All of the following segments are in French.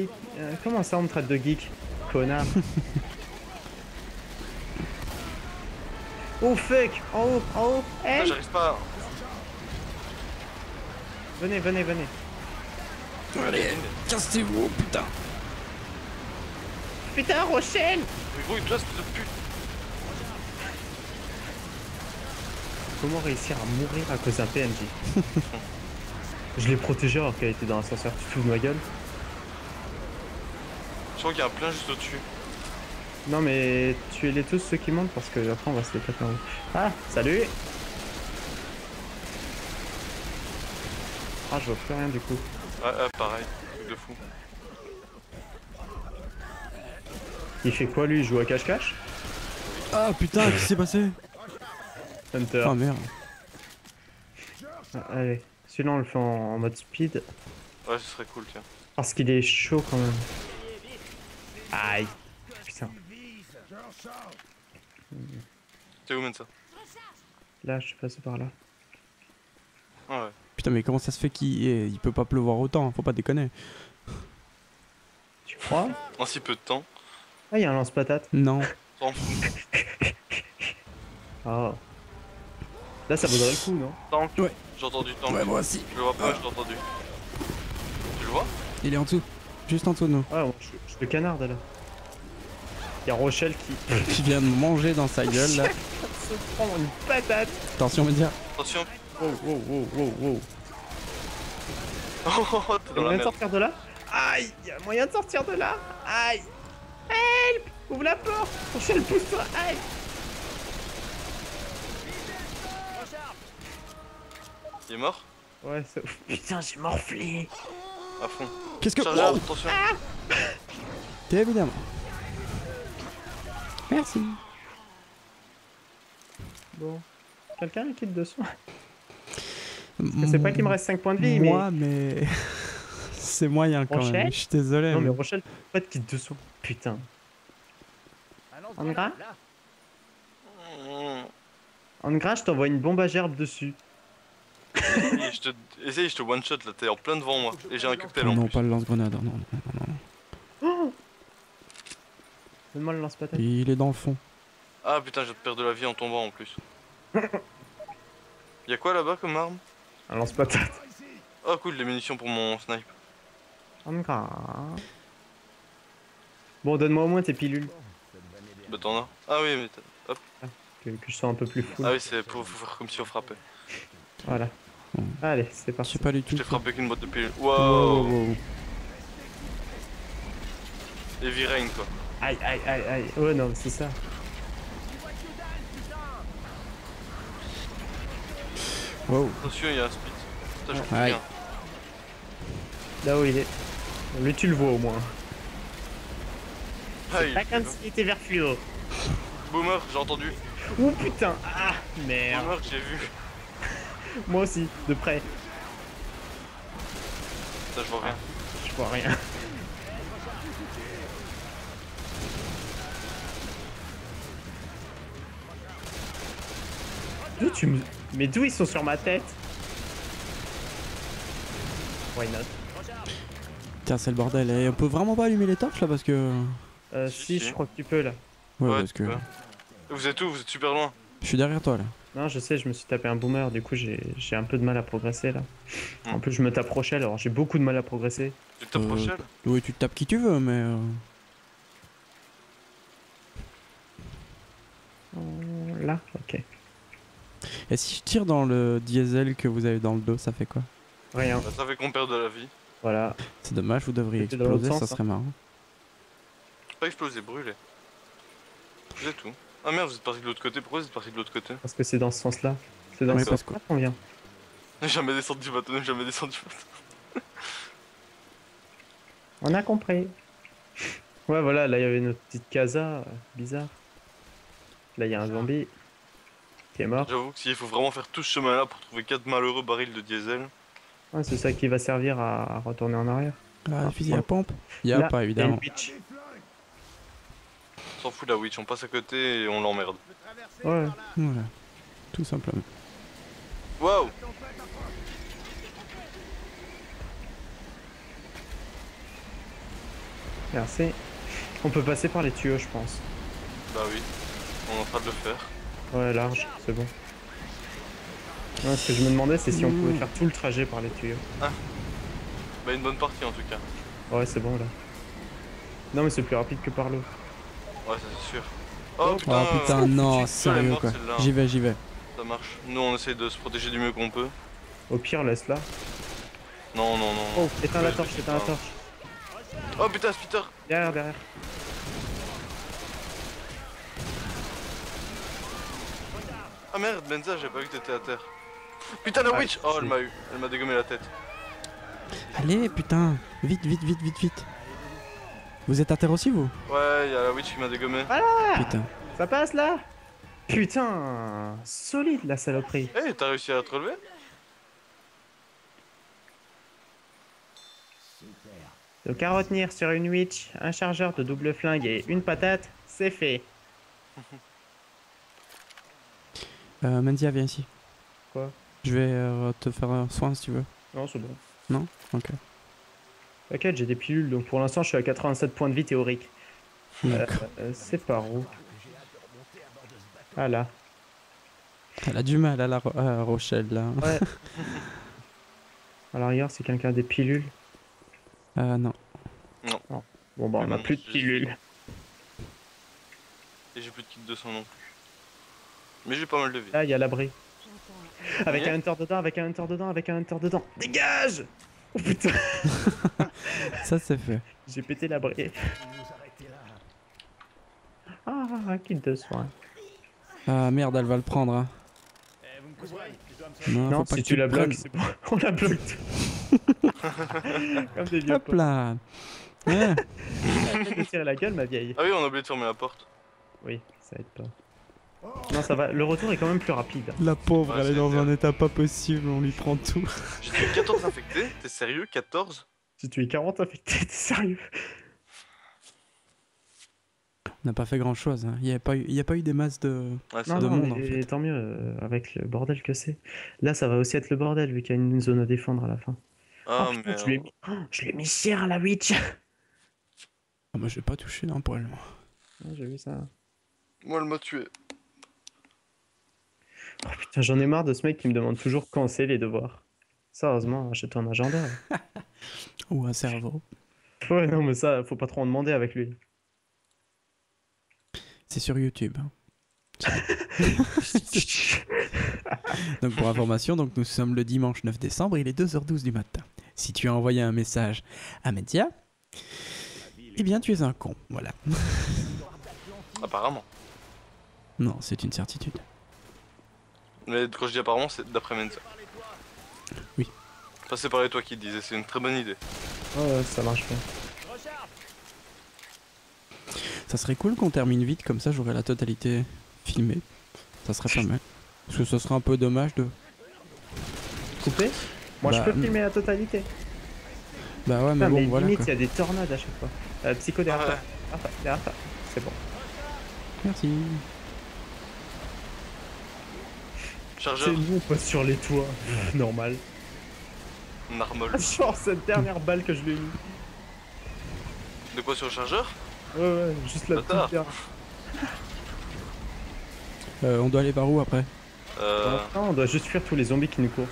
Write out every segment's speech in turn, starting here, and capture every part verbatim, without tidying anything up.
Euh, comment ça on me traite de geek, connard. Oh fake, en haut, en haut. Hey, j'arrive pas. Venez, venez, venez. Allez, cassez-vous, putain. Putain, Rochelle. Mais gros, toi, c'est de pute. Comment réussir à mourir à cause d'un P N J? Je l'ai protégé alors qu'elle était dans l'ascenseur. Tu te fous de ma gueule? Je crois qu'il y a plein juste au-dessus. Non mais tuez-les tous ceux qui montent parce que après on va se les taper en haut. Ah salut. Ah je vois plus rien du coup. Ah, ah pareil, truc de fou. Il fait quoi lui? Il joue à cache-cache? Ah putain, qu'est-ce qui s'est passé? Hunter. Ah merde. Ah, allez, celui-là on le fait en, en mode speed. Ouais ce serait cool tiens. Parce qu'il est chaud quand même. Aïe, putain. T'es où Menzia? Là, je suis passé par là. Ah ouais. Putain, mais comment ça se fait qu'il il peut pas pleuvoir autant hein? Faut pas déconner. Tu crois? En si peu de temps. Ah, y'a un lance-patate. Non. Oh. Là, ça vaudrait le coup, non? Tank. Ouais. J'ai entendu Tank. Ouais, moi aussi. Je le vois pas, ah. Je l'ai entendu. Tu le vois? Il est en dessous. Juste en dessous de nous. Ah, je, je le canarde là. Y'a Rochelle qui... qui vient de manger dans sa gueule là. Se prend une patate. Attention, Menzia. Attention. Oh, oh, oh, oh, oh. Oh, oh t'es dans la merde. Y'a moyen de sortir de là? Aïe, y'a moyen de sortir de là? Aïe. Help. Ouvre la porte. Rochelle, pousse-toi. Aïe. Il est mort? Ouais, c'est ouf. Putain, j'ai morflé. À fond. Qu'est-ce que... Chargeur, oh attention. Ah évidemment. Merci. Bon. Quelqu'un est quitte de soin. C'est pas qu'il me reste cinq points de vie, moi, mais... mais... c'est moyen quand Rochelle même. Je suis désolé. Non mais, mais Rochelle, pas de quitte de soin. Putain. Angra Angra, je t'envoie une bombe à gerbe dessus. Essaye, je te, Essaye, je te one shot là, t'es en plein devant moi et j'ai un cocktail en plus. Non, pas le lance-grenade, non, non, non, non. Oh donne-moi le lance-patate. Il est dans le fond. Ah putain, j'ai perdu la vie en tombant en plus. Y'a quoi là-bas comme arme? Un lance-patate. Oh cool, les munitions pour mon snipe. Bon, donne-moi au moins tes pilules. Bah t'en as. Ah oui, mais hop. Que, que je sois un peu plus fou. Ah oui, c'est pour vous faire comme si on frappait. Voilà. Bon. Allez, c'est parti. Pas du tout. Je t'ai frappé qu'une boîte de pilules. Wow. Et V-Rain quoi. Aïe aïe aïe aïe. Ouais non, c'est ça. Wow. Attention, il y a un split. Putain, je comprends bien. Là où il est. Lui tu le vois au moins. Aïe. Pas comme s'il était vert fluo. Boomer, j'ai entendu. Oh putain. Ah merde. Boomer, j'ai vu. Moi aussi, de près. Ça, je vois rien. Ah, je vois rien. D'où tu me... Mais d'où ils sont sur ma tête? Why not? Tiens, c'est le bordel. Et on peut vraiment pas allumer les torches là parce que... Euh, si, si. Je crois que tu peux là. Ouais, ouais parce que... Peux. Vous êtes où? Vous êtes super loin. Je suis derrière toi là. Non, je sais, je me suis tapé un boomer, du coup j'ai un peu de mal à progresser là. En plus, je me tape Rochelle, alors j'ai beaucoup de mal à progresser. Tu te tapes euh, Rochelle? Oui, tu te tapes qui tu veux, mais. Euh... Là, ok. Et si je tire dans le diesel que vous avez dans le dos, ça fait quoi? Rien. Ça fait qu'on perd de la vie. Voilà. C'est dommage, vous devriez exploser, ça sens, serait hein. marrant. Pas exploser, brûler. C'est tout. Ah merde, vous êtes parti de l'autre côté, pourquoi vous êtes parti de l'autre côté? Parce que c'est dans ce sens là. C'est dans ah, ce sens là qu'on vient. Jamais descendu du bateau, jamais descendu du bateau. On a compris. Ouais voilà, là il y avait notre petite casa, bizarre. Là il y a un zombie qui est mort. J'avoue que s'il faut vraiment faire tout ce chemin là pour trouver quatre malheureux barils de diesel. Ouais, c'est ça qui va servir à retourner en arrière. Ah, le fusil à pompe. Y'a yeah, pas évidemment. On s'en fout la Witch, on passe à côté et on l'emmerde. Ouais, voilà. Tout simplement. Wow. Merci. On peut passer par les tuyaux, je pense. Bah oui, on est en train de le faire. Ouais, large, c'est bon. Ouais, ce que je me demandais, c'est si mmh. on pouvait faire tout le trajet par les tuyaux. Ah. Bah une bonne partie en tout cas. Ouais, c'est bon là. Non mais c'est plus rapide que par l'eau. Ouais, c'est sûr. Oh putain, oh, putain euh... non, sérieux mort, quoi. J'y vais, j'y vais. Ça marche. Nous on essaie de se protéger du mieux qu'on peut. Au pire, laisse-la. Non, non, non. Oh, éteins ouais, la torche, éteins la torche. Oh putain, Spitter. Derrière, derrière. Ah merde, Menzia, j'ai pas vu que t'étais à terre. Putain, la ah, witch. Oh, elle m'a eu, elle m'a dégommé la tête. Allez, putain, vite, vite, vite, vite, vite. Vous êtes à terre aussi, vous? Ouais, y'a la witch qui m'a dégommé. Voilà. Putain. Ça passe là. Putain, solide la saloperie. Eh, hey, t'as réussi à te relever? Donc à retenir sur une witch, un chargeur de double flingue et une patate, c'est fait. Euh, Menzia, viens ici. Quoi? Je vais euh, te faire un soin si tu veux. Non, c'est bon. Non? Ok. T'inquiète, j'ai des pilules, donc pour l'instant je suis à quatre-vingt-sept points de vie théorique. Euh, euh, c'est par où? Ah là. Elle a du mal à la Ro à Rochelle là. Ouais. À l'arrière, c'est quelqu'un a des pilules? Euh, non. Non. non. Bon bah, on a plus de pilules. Et j'ai plus de kit deux cents non plus. Mais j'ai pas mal de vie. Ah, il y a l'abri. Avec un Hunter dedans, avec un Hunter dedans, avec un Hunter dedans. Dégage! Oh putain! Ça, c'est fait. J'ai pété l'abri. Ah, un kit de soins. Ah merde, elle va le prendre. Hein. Non, non si tu, tu la bloques, c'est bon. On la bloque. Comme des vieux. Hop là. Ouais. Arrête de tirer la gueule, ma vieille. Ah oui, on a oublié de fermer la porte. Oui, ça aide pas. Non, ça va, le retour est quand même plus rapide. La pauvre, ouais, elle est dans un état pas possible, on lui prend tout. J'ai tué quatorze infectés, t'es sérieux? quatorze? J'ai tué quarante infectés, t'es sérieux? On n'a pas fait grand chose, hein. Il n'y a, a pas eu des masses de, ouais, non, de non, monde mais, en fait. Tant mieux, euh, avec le bordel que c'est. Là, ça va aussi être le bordel, vu qu'il y a une zone à défendre à la fin. Ah, oh, putain, je lui ai mis, oh, je lui ai mis cher à la witch. Ah, moi, je l'ai pas touché d'un poil, moi. Ouais, j'ai vu ça. Moi, elle m'a tué. Oh putain, j'en ai marre de ce mec qui me demande toujours quand c'est les devoirs. Sérieusement, achète-toi un agenda. Ou un cerveau. Ouais, non, mais ça, faut pas trop en demander avec lui. C'est sur YouTube. Donc pour information, donc nous sommes le dimanche neuf décembre, il est deux heures douze du matin. Si tu as envoyé un message à Menzia, eh bien tu es un con, voilà. Apparemment. Non, c'est une certitude. Mais quand je dis apparemment, c'est d'après Menzia. Oui. Passer par les toits qui disait, c'est une très bonne idée. Ouais, ça marche bien. Ça serait cool qu'on termine vite, comme ça j'aurais la totalité filmée. Ça serait pas mal. Parce que ce serait un peu dommage de... Couper? Moi bah, je peux filmer la totalité. Bah ouais, mais, enfin, bon, mais voilà, limite il y a des tornades à chaque fois. Euh, psycho derrière toi. Ah ouais. Derrière toi. C'est bon. Merci. C'est nous, on passe sur les toits, normal. Normal. Genre cette dernière balle que je lui ai mis. De quoi, sur le chargeur? Ouais, ouais, juste la petite pierre. Euh, on doit aller par où après? Euh... Non, on doit juste fuir tous les zombies qui nous courent.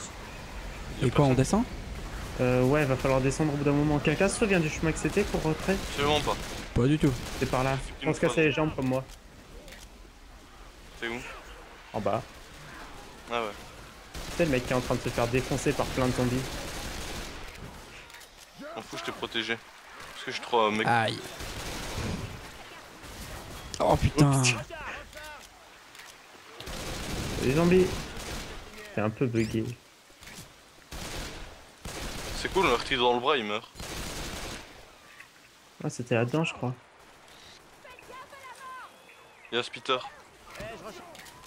Et quoi, on descend? Euh, ouais, va falloir descendre au bout d'un moment. Quelqu'un se souvient du chemin que c'était pour retrait? Absolument pas. Pas du tout. C'est par là. On se casse les jambes comme moi. C'est où? En bas. Ah ouais. C'est le mec qui est en train de se faire défoncer par plein de zombies. M'en fous, je t'ai protégé. Parce que je suis trop euh, mec. Aïe. Oh putain. Oups. Les zombies. C'est un peu bugué. C'est cool, on leur tire dans le bras, il meurt. Ah, c'était là-dedans, je crois. Y'a Spitter.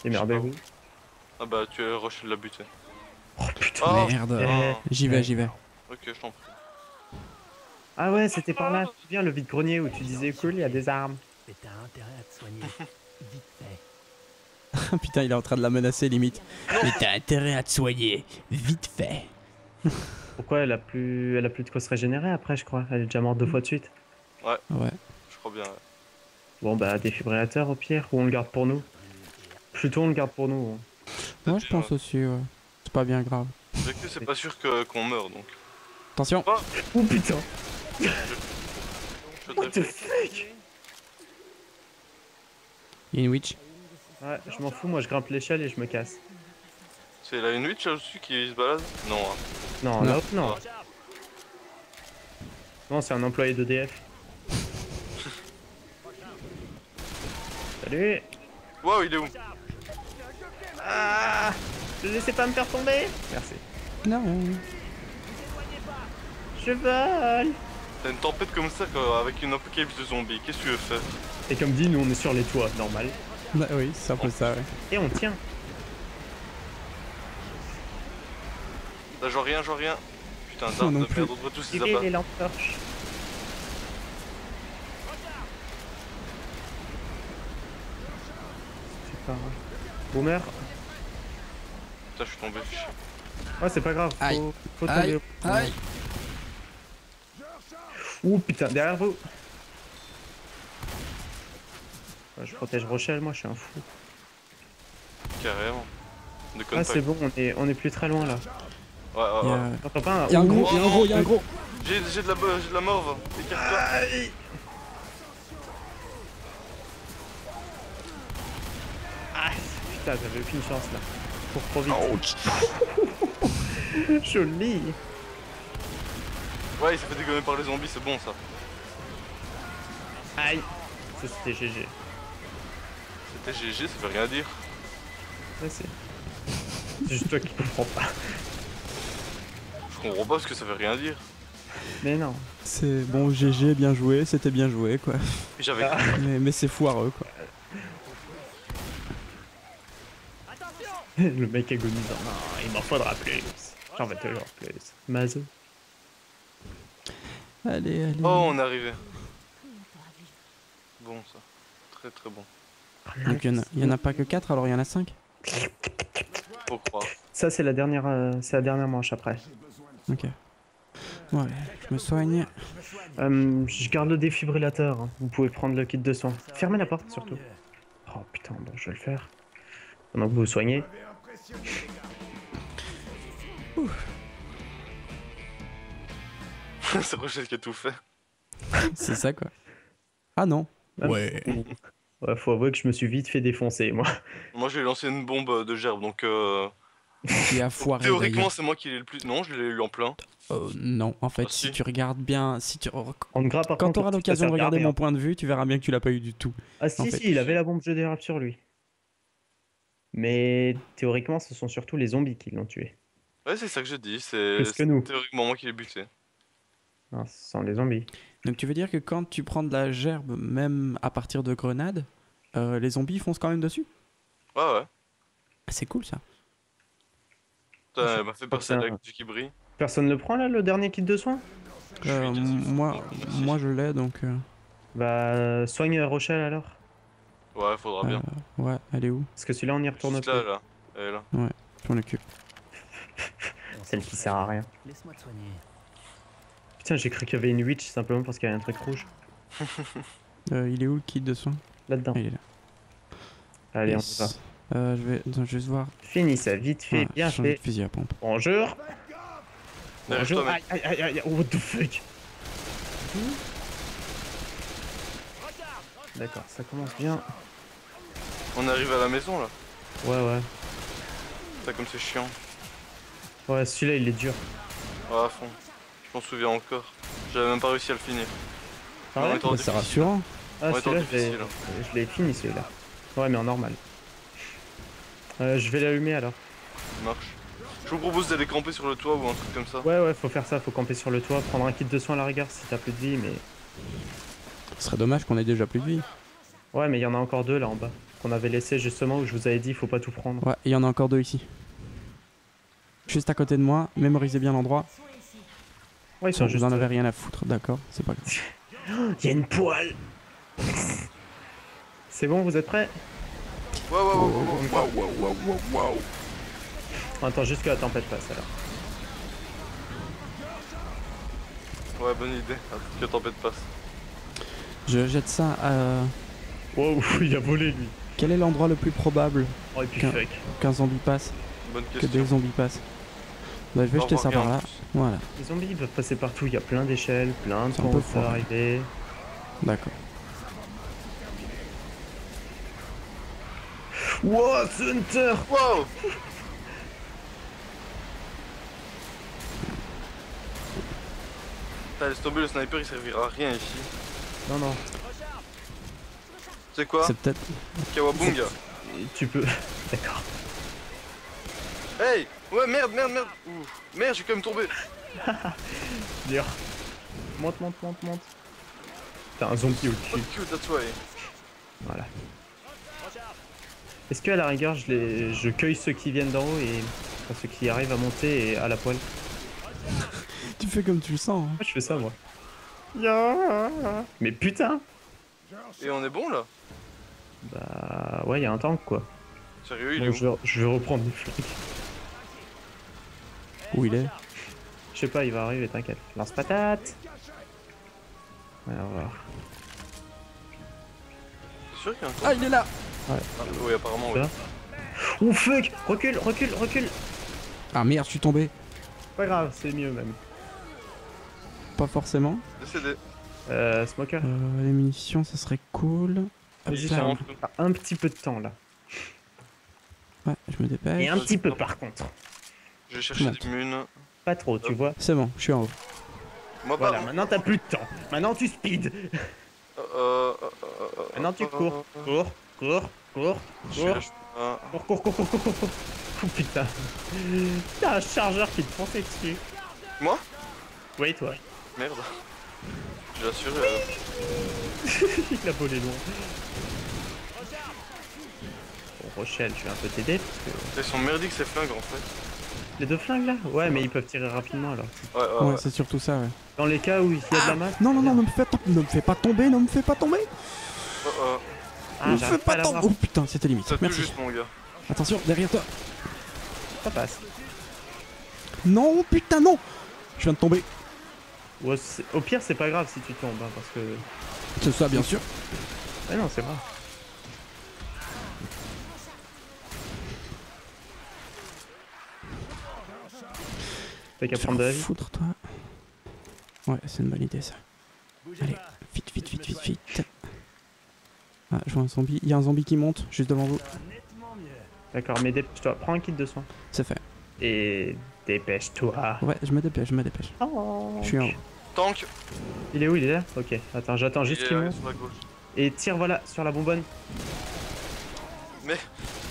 Et merde, oui. Ah bah, tu es Rochelle l'a buté. Oh putain, oh, merde. Eh, j'y vais, j'y vais. Ok, je t'en prie. Ah ouais, c'était par là, tu viens le vide-grenier où tu disais cool, il y a des armes. Mais t'as intérêt à te soigner, vite fait. Putain, il est en train de la menacer limite. Mais t'as intérêt à te soigner, vite fait. Pourquoi elle a plus, elle a plus de quoi se régénérer après, je crois. Elle est déjà morte deux fois de suite. Ouais. Ouais. Je crois bien. Ouais. Bon bah défibrillateur au pire, ou on le garde pour nous? Plutôt on le garde pour nous. Hein. Moi je pense ouais. aussi, ouais. C'est pas bien grave. Avec nous c'est pas sûr qu'on qu meurt donc. Attention. Oh, oh putain. je... je What the fuck. Il y a une witch. Ouais, je m'en fous, moi je grimpe l'échelle et je me casse. C'est là une witch là-dessus qui se balade? Non. Hein. Non, non, non. Non, c'est un employé d'E D F. Salut. Wow, il est où? Ah, ne laissez pas me faire tomber. Merci. Non. Je vole. T'as une tempête comme ça avec une apocalypse de zombies, qu'est-ce que tu veux faire? Et comme dit, nous on est sur les toits, normal. Bah oui, c'est un peu ça, ouais. Et on tient. Là, j'en rien, j'en rien. Putain, d'arbre de merde, on doit tous les abattre. Les lampes torches. C'est pas grave. Boomer. Putain, je suis tombé. Ouais, c'est pas grave. Aïe. Faut, faut tomber. Aïe. Aïe. Ouh putain, derrière vous. Je protège Rochelle, moi je suis un fou. Carrément. Ah c'est bon, on est, on est plus très loin là. Ouais, ouais, ouais. Y'a un gros, y'a un gros, y'a un gros. J'ai de la, la morve, écarte-toi. Ah, putain, j'avais aucune chance là. Pour trop vite. Oh. Joli. Ouais, il s'est fait dégommer par les zombies, c'est bon ça. Aïe. Ça c'était G G. C'était G G, ça veut rien dire. Ouais, c'est... c'est juste toi qui comprends pas. Je comprends pas parce que ça veut rien dire. Mais non. C'est bon, G G, bien joué, c'était bien joué quoi. J'avais. Ah. Mais, mais c'est foireux quoi. Attention. Le mec agonisant, non, il m'en faudra plus. J'en vais toujours plus. Mazo. Allez, allez. Oh, on est arrivé. Bon, ça. Très, très bon. Donc, il n'y en, en a pas que quatre, alors il y en a cinq. Faut croire. Ça, c'est la dernière euh, c'est la dernière manche après. Ok. Ouais, je me soigne. Euh, je garde le défibrillateur. Vous pouvez prendre le kit de soins. Fermez la porte, surtout. Oh putain, bon, je vais le faire. Pendant que vous vous soignez. Ouh. C'est Rochelle qui a tout fait. C'est ça quoi. Ah non. Ouais. Ouais, faut avouer que je me suis vite fait défoncer moi. Moi j'ai lancé une bombe de gerbe donc euh... Qui a foiré. Théoriquement c'est moi qui l'ai le plus... Non je l'ai eu en plein. Euh, non en fait ah, si, si tu regardes bien... si tu on gras, par Quand tu auras l'occasion de regarder mon point de vue tu verras bien que tu l'as pas eu du tout. Ah si fait. Si il avait la bombe de gerbe sur lui. Mais théoriquement ce sont surtout les zombies qui l'ont tué. Ouais c'est ça que je dis, c'est théoriquement moi qui l'ai buté. Non, ce sont les zombies. Donc tu veux dire que quand tu prends de la gerbe, même à partir de grenades, euh, les zombies foncent quand même dessus? Ouais, ouais. C'est cool ça. Putain, elle m'a fait passer avec du qui brille. Personne ne prend là le dernier kit de soins? euh, Moi, moi je l'ai donc. Euh... Bah, soigne Rochelle alors. Ouais, faudra euh, bien. Ouais, elle est où? Parce que celui-là on y retourne pas. Là, là. Elle est là. Ouais, je m'en occupe. Celle qui sert à rien. Laisse-moi te soigner. Putain, j'ai cru qu'il y avait une witch simplement parce qu'il y avait un truc rouge. euh, il est où le kit de soins? Là-dedans. Ah, il est là. Allez, yes. On y va. Euh, je vais donc, juste voir. Finis ça, vite fait, ouais, bien fait. De fusil à pompe. Bonjour. Bonjour. Aïe, aïe, aïe, aïe, what the fuck. D'accord, ça commence bien. On arrive à la maison là. Ouais, ouais. Putain, comme c'est chiant. Ouais, celui-là il est dur. Ouais, à fond. Je m'en souviens encore, j'avais même pas réussi à le finir. Ah ouais, bah c'est rassurant. Ah celui-là je l'ai fini celui-là. Ouais mais en normal. Euh, je vais l'allumer alors. Ça marche. Je vous propose d'aller camper sur le toit ou un truc comme ça. Ouais ouais faut faire ça, faut camper sur le toit, prendre un kit de soins à la rigueur si t'as plus de vie mais... Ce serait dommage qu'on ait déjà plus de vie. Ouais mais il y en a encore deux là en bas, qu'on avait laissé justement où je vous avais dit faut pas tout prendre. Ouais, il y en a encore deux ici. Juste à côté de moi, mémorisez bien l'endroit. Ouais, ils sont juste... Vous en avez rien à foutre, d'accord, c'est pas grave. Il y a une poêle. C'est bon, vous êtes prêts? Waouh, waouh, waouh, waouh, waouh, waouh, waouh. On attend juste que la tempête passe alors. Ouais, bonne idée, que la tempête passe. Je jette ça à... Wow, il a volé lui. Quel est l'endroit le plus probable oh, qu'un qu zombie passe? Bonne question. Que des zombies passent. Bah je vais oh, jeter ça par là. Voilà. Les zombies ils peuvent passer partout, il y a plein d'échelles, plein de temps où ça arriver. D'accord. Wow, c'est Hunter. Wow. T'as laissé tomber le sniper, il servira à rien ici. Non non. C'est quoi? C'est peut-être... Kawabunga. Tu peux... D'accord. Hey! Ouais merde merde merde. Ouh. Merde, je suis quand même tombé. Dur. Monte monte monte monte. T'as un zombie au cul. Voilà. Est-ce que à la rigueur je, les... je cueille ceux qui viennent d'en haut et enfin, ceux qui arrivent à monter et à la poêle? Tu fais comme tu le sens. Hein. Je fais ça moi. Mais putain. Et on est bon là? Bah ouais, y'a un tank quoi. Sérieux, il est où ? Je vais reprendre les flics. Où il est? Je sais pas, il va arriver, t'inquiète. Lance patate. Alors voilà. C'est sûr qu'il y a un tank. Ah, il est là. Ouais. Ah, oui, apparemment oui. Oh fuck. Recule, recule, recule. Ah merde, je suis tombé. Pas grave, c'est mieux même. Pas forcément. Décédé. Euh, Smoker. Euh, les munitions, ça serait cool. Hop, là, on... Un petit peu de temps là. Ouais, je me dépêche. Et un petit peu par contre. Je vais chercher des munes. Pas trop, tu vois. C'est bon, je suis en haut. Moi, voilà, maintenant t'as plus de temps. Maintenant tu speed. Maintenant tu cours. Cours, cours, cours, cours. Cours, cours, cours, cours, cours, cours. Oh putain. T'as un chargeur qui te fonçait dessus. Moi? Oui, toi. Merde. Je l'assure. Euh... Il a volé loin. Bon, Rochelle, je vais un peu t'aider parce que... Ils sont merdiques ces flingues en fait. Les deux flingues là? Ouais, mais ils peuvent tirer rapidement alors. Ouais, ouais, ouais, ouais. C'est surtout ça, ouais. Dans les cas où il y a ah de la masse. Non, non, non, ne me, fais... ne me fais pas tomber, ne me fais pas tomber. Oh, oh. Ah, ne me fais pas tomber. Oh putain, c'était limite. Ça Merci. Juste, mon gars. Attention, derrière toi. Ça passe. Non, putain, non. Je viens de tomber. Ouais, au pire, c'est pas grave si tu tombes, hein, parce que... C'est ça, bien sûr. Mais non, c'est grave. T'as qu'à prendre de la vie. Foutre, toi. Ouais, c'est une bonne idée, ça. Allez, vite, vite, vite, vite, vite. Ah, je vois un zombie. Il y a un zombie qui monte, juste devant vous. D'accord, mais dépêche-toi. Prends un kit de soins. C'est fait. Et... Dépêche-toi. Ouais, je me dépêche, je me dépêche. Oh. Je suis en haut. Tank. Il est où? Il est là? Ok, attends, j'attends juste qu'il monte. Et tire, voilà, sur la bonbonne. Mais,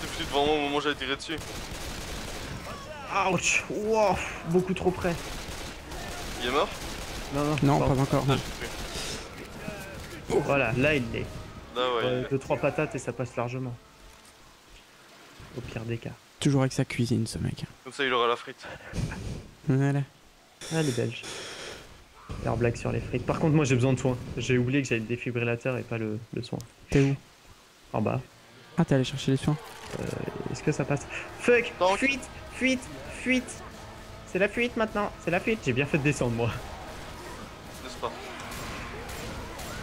c'est plus devant moi au moment où j'allais tirer dessus. Ouch. Wow, beaucoup trop près. Il est mort? Non, non, non, pas encore. Non. Oh. Voilà, là il est. Là, ouais, euh, deux, trois patates et ça passe largement. Au pire des cas. Toujours avec sa cuisine, ce mec. Comme ça, il aura la frite. Voilà. Ah, les Belges. Leur blague sur les frites. Par contre, moi, j'ai besoin de soins. J'ai oublié que j'avais le défibrillateur et pas le, le soin. T'es où? En bas. Ah, t'es allé chercher les soins? euh, Est-ce que ça passe? Fuck. Donc... Fuite. Fuite. Fuite. C'est la fuite, maintenant. C'est la fuite. J'ai bien fait de descendre, moi. N'est-ce pas?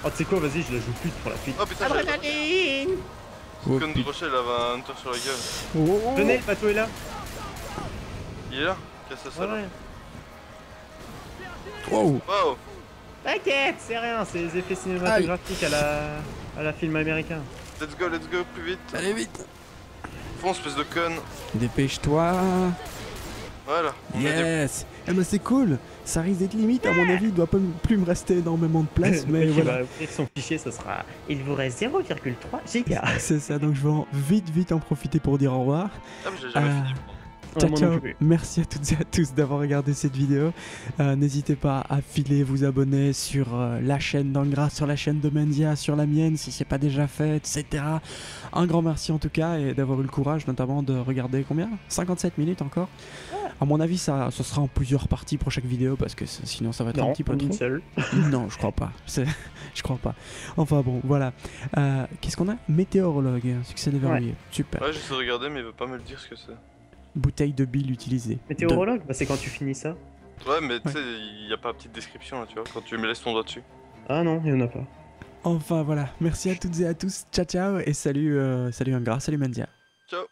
Oh, tu sais quoi? Vas-y, je la joue fuite pour la fuite. Oh, putain, adrénaline. Oh, Con de Rochelle avait un Hunter sur la gueule. Oh, oh. Venez, le bateau est là. Il est là? Qu'est-ce que ça là? Wow. Wow. T'inquiète, c'est rien, c'est les effets cinématographiques à la... à la film américain. Let's go, let's go, plus vite. Allez vite. Fonce, espèce de con. Dépêche-toi. Voilà. On yes. Eh ben c'est cool. Ça risque d'être limite, à mon avis, il doit pas plus me rester énormément de place, mais voilà. Va ouvrir son fichier, ça sera... Il vous reste zéro virgule trois gigas. C'est ça, donc je vais en vite, vite en profiter pour dire au revoir. Ah, j'ai jamais euh... fini. Ciao, ciao. Merci à toutes et à tous d'avoir regardé cette vidéo. Euh, N'hésitez pas à filer, vous abonner sur euh, la chaîne d'Angra, sur la chaîne de Menzia, sur la mienne si c'est pas déjà fait, et cetera. Un grand merci en tout cas et d'avoir eu le courage notamment de regarder combien cinquante-sept minutes encore. À mon avis, ça, ça sera en plusieurs parties pour chaque vidéo parce que sinon ça va être non, un petit peu trop. Seule. Non, je crois pas. Je crois pas. Enfin bon, voilà. Euh, Qu'est-ce qu'on a? Météorologue, succès d'éverrouillé. Ouais. Super. Ouais, je sais regarder mais il veut pas me le dire ce que c'est. Bouteille de bile utilisée. Météorologue de... Bah c'est quand tu finis ça. Ouais mais tu sais, il n'y a pas une petite description là, tu vois, quand tu me laisses ton doigt dessus. Ah non, il n'y en a pas. Enfin voilà, merci à toutes et à tous, ciao ciao et salut, euh, salut Angra, salut Menzia. Ciao.